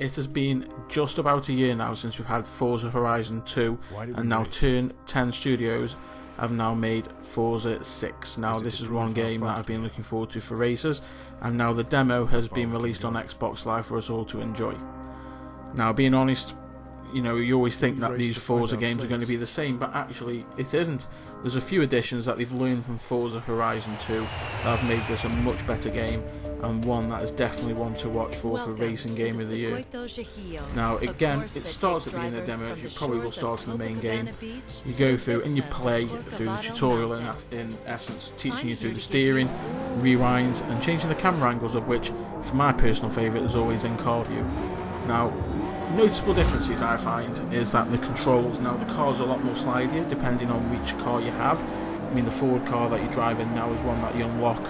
It has been just about a year now since we've had Forza Horizon 2, and now Turn 10 Studios have now made Forza 6. Now this is one game that I've been looking forward to for racers, and now the demo has been released on Xbox Live for us all to enjoy. Now, being honest, you know, you always think that these Forza games are going to be the same, but actually it isn't. There's a few additions that they've learned from Forza Horizon 2 that have made this a much better game, and one that is definitely one to watch for Racing Game of the Year. Now again, it starts at the end of the demo, you probably will start in the main game. You go through and you play through the tutorial, and in essence teaching you through the steering, rewinds and changing the camera angles, of which for my personal favourite is always in car view. Now, noticeable differences I find is that the controls, now the car's a lot more slidier depending on which car you have. I mean, the Ford car that you're driving now is one that you unlock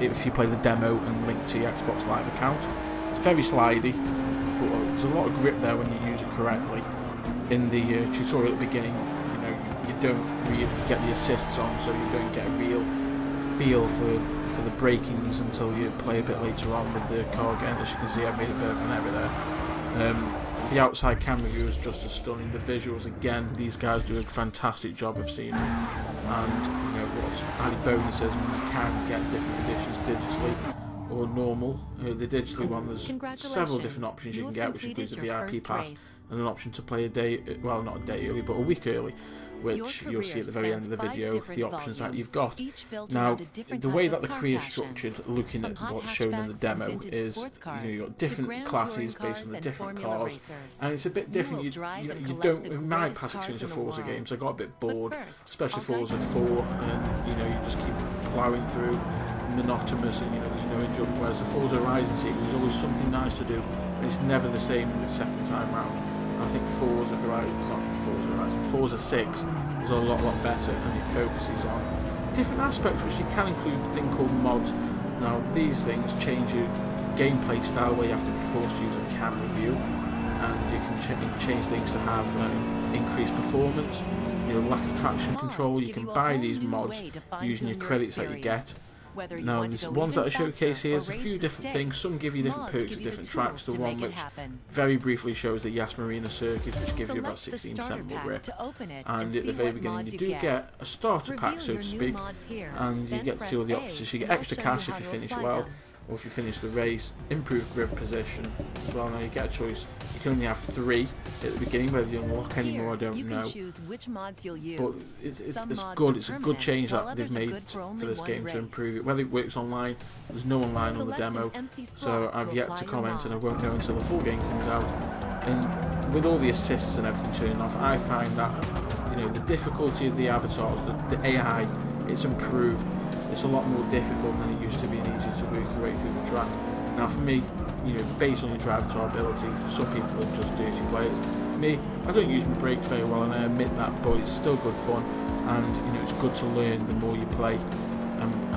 if you play the demo and link to your Xbox Live account. It's very slidey, but there's a lot of grip there when you use it correctly. In the tutorial at the beginning, you know, you don't really get the assists on, so you don't get a real feel for the brakings until you play a bit later on with the car again. As you can see, I made a bit of an error there. The outside camera view is just as stunning. The visuals, again, these guys do a fantastic job of seeing them. And you know what's added bonus is you can get different editions digitally or normal. The digital one, there's several different options you can get, which includes a VIP pass and an option to play a day, well, not a day early, but a week early, which you'll see at the very end of the video, the options that you've got. Now, the way that the career is structured, looking at what's shown in the demo, is you've got different classes based on the different cars, and it's a bit different. You don't, in my past experience of Forza games, I got a bit bored, especially Forza 4, and you just keep plowing through, monotonous, and there's no enjoyment, whereas the Forza Horizon series, there's always something nice to do, and it's never the same the second time round. I think Forza 6 is a lot better, and it focuses on different aspects, which you can include a thing called mods. Now, these things change your gameplay style, where you have to be forced to use a camera view, and you can change things to have increased performance, lack of traction control. You can buy these mods using your credits that you get. Now, the ones that I showcase here is a few different things. Some give you different perks of different tracks. The one which very briefly shows the Yas Marina Circuit, which gives you about 16% more grip. And at the very beginning, you do get a starter pack, so to speak, and you get to see all the options. You get extra cash if you finish well, or if you finish the race, improved grip position. Well, now you get a choice. You can only have 3 at the beginning. Whether you unlock any more, I don't know. But it's good. It's a good change that they've made for this game to improve it. Whether it works online, there's no online on the demo, so I've yet to comment, and I won't know until the full game comes out. And with all the assists and everything turning off, I find that the difficulty of the avatars, the AI, it's improved. It's a lot more difficult than it used to be, and easier to work your way through the track. Now, for me, based on your drive to ability, some people are just dirty players. Me, I don't use my brakes very well, and I admit that, but it's still good fun, and it's good to learn the more you play.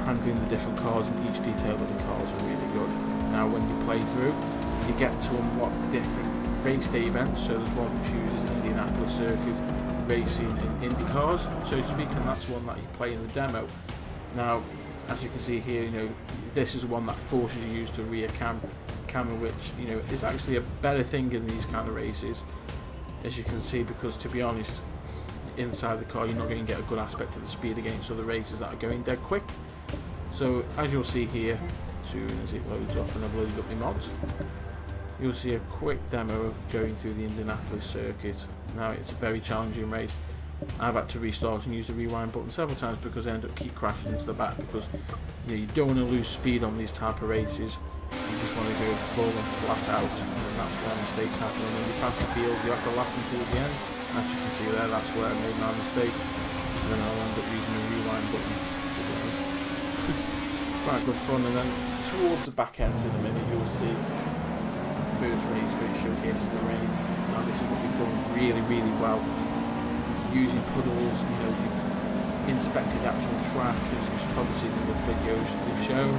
Handling the different cars and each detail of the cars are really good. Now, when you play through, you get to unlock different race day events. So there's one which uses Indianapolis circuit racing in IndyCars, so to speak, and that's one that you play in the demo. Now, as you can see here, this is the one that forces you to use the rear camera, which is actually a better thing in these kind of races, as you can see, because to be honest, inside the car you're not going to get a good aspect of the speed against other races that are going dead quick. So as you'll see here, as soon as it loads up, and I've loaded up the mods, you'll see a quick demo of going through the Indianapolis circuit. Now, it's a very challenging race. I've had to restart and use the rewind button several times because I end up keep crashing into the back, because you don't want to lose speed on these type of races. You just want to go full and flat out, and that's where mistakes happen. And when you pass the field, you have to lap until the end. As you can see there, that's where I made my mistake, and then I'll end up using the rewind button. Quite good fun. And then towards the back end in a minute, you'll see the first race where it showcases the rain. Now, this is what we've done really well. Using puddles, you've inspected the actual track, as you've probably seen in the videos they've shown,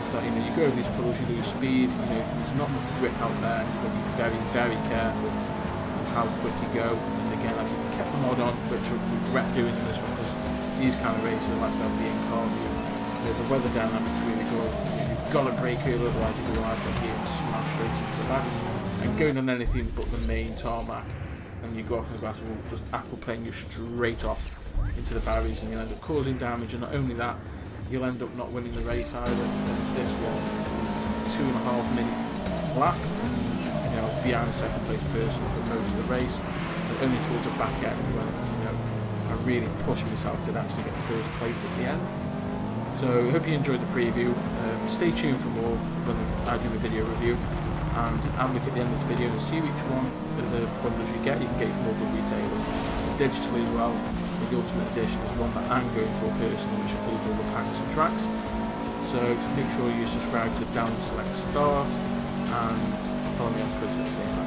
is that you go over these puddles, you lose speed, there's not much grip out there, you've got to be very careful of how quick you go. And again, I've kept the mod on, which I regret doing in this one, because these kind of races I like to have the in-car view. The weather dynamics really good. You've got to brake early, otherwise you go right up here and smash straight into the back. You're going on anything but the main tarmac, and you go off in the grass, and just aquaplane you straight off into the barriers, and you'll end up causing damage. And not only that, you'll end up not winning the race either. And this one is 2.5 minute lap. You know, I was behind second place person for most of the race, but only towards the back end when, you know, I really pushed myself to actually get first place at the end. So hope you enjoyed the preview. Stay tuned for more when I do my video review, and have a look at the end of this video and see which one of the bundles you get. You can get it from all the retailers digitally as well. The Ultimate Edition is one that I'm going for personally, which includes all the packs and tracks. So make sure you subscribe to DownSelectStart and follow me on Twitter at the same time.